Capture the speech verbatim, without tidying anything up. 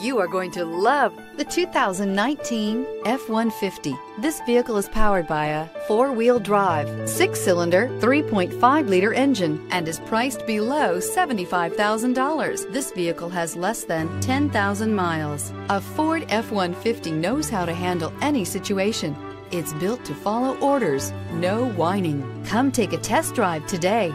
You are going to love the two thousand nineteen F one fifty. This vehicle is powered by a four-wheel drive, six-cylinder, three point five liter engine and is priced below seventy-five thousand dollars. This vehicle has less than ten thousand miles. A Ford F one fifty knows how to handle any situation. It's built to follow orders, no whining. Come take a test drive today.